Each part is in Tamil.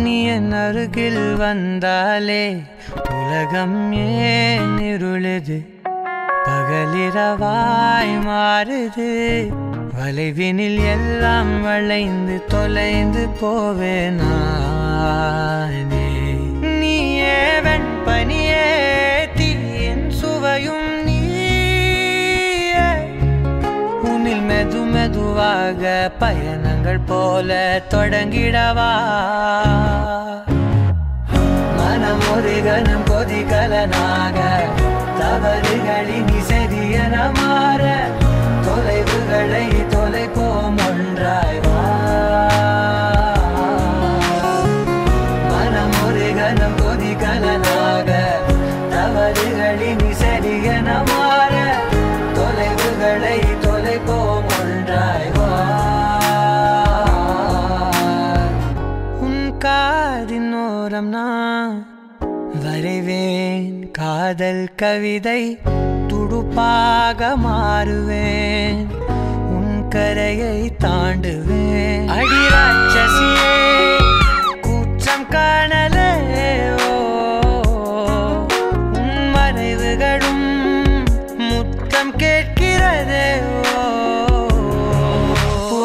ನೀಯ ನರುಗಿಲ್ ಬಂದಾಲೆ ಉಲಗಮ್ಮೆ ನಿರುಳೆದು ಪಗಲಿರವಾಯ್ ಮಾರುದು வலைவினில் எல்லாம் வளைந்து தொலைந்து போவேனானே நீயே வெண்பனியே தீயின் சுவையும் நீயே உன்னில் மெது மெதுவாக பயணங்கள் போல தொடங்கிடவா மனம் ஒரு கணம் கொதிகலனாக தவறுகளின் இசைதியன மாற தொலைவுகளை தொலைப்போம் ஒன்றாய் வா மனம் ஒரு கணம் கொதிகலனாக தவறுகளின் இசைதியன மாற தொலைவுகளை தொலைப்போம் ஒன்றாய் வா உன் காதினோரம் நான் வரைவேன் காதல் கவிதை துடுப்பாக மாறுவேன் உன் கரையை தாண்டுவேன் அடி ராட்சசியே கூச்சம் காணலே உன் மறைவுகளும் முத்தம் கேட்கிறதே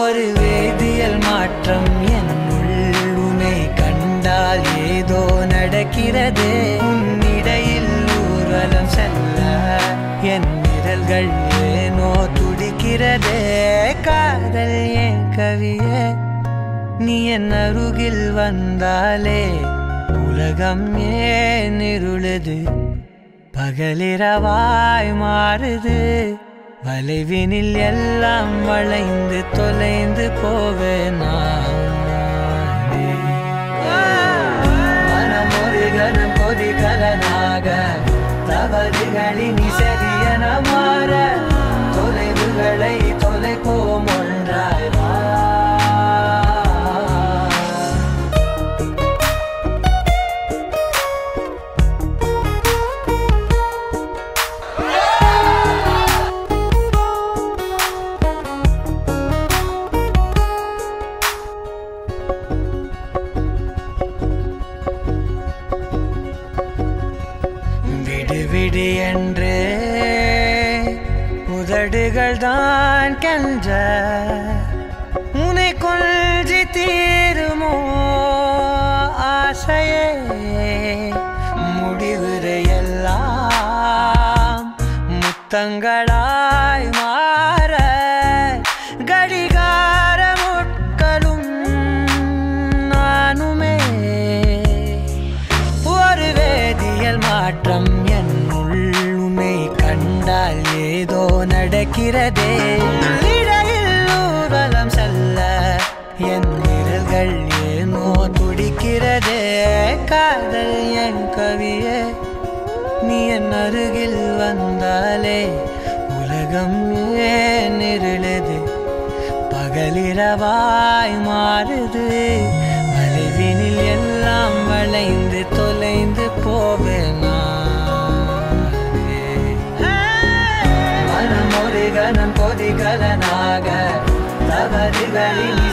ஒரு வேதியல் மாற்றம் என்னுள் உன்னை கண்டால் ஏதோ நடக்கிறதே உன்னிடையில் ஊர்வலம் செல்ல என் நிரல்கள் ஏனோ துடிக்கிறதே காதல் என் கவியே நீ என் அருகில் வந்தாலே உலகம் ஏன் இருளுது பகலிரவாய் மாறுது வளைவினில் எல்லாம் வளைந்து தொலைந்து போவேனா கொதிகலனாக தவறுகளின் இசையன மாற தொலைவுகளை தொலைப்போம் ஒன்றாய் வா உதடுகள் தான் கெஞ்ச உனை கொல்ஜி தீருமோ ஆசையே முடிவுரையெல்லாம் முத்தங்களாய் மாற கடிகார முட்களும் நானுமே ஒரு வேதியல் மாற்றம் ஏதோ நடக்கிறதே இடையில் ஊர்வலம் செல்ல என் நிரல்கள் ஏனோ துடிக்கிறதே காதல் என் கவியே நீ என் அருகில் வந்தாலே உலகம் ஏன் இருளது பகலிரவாய் மாறுது வளைவினில் எல்லாம் வளைந்து தொலைந்து போவேனா மனம் ஒரு கணம் கொதிகலனாக தவறுகளின்